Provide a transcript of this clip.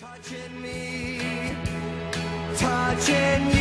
Touching me, touching you.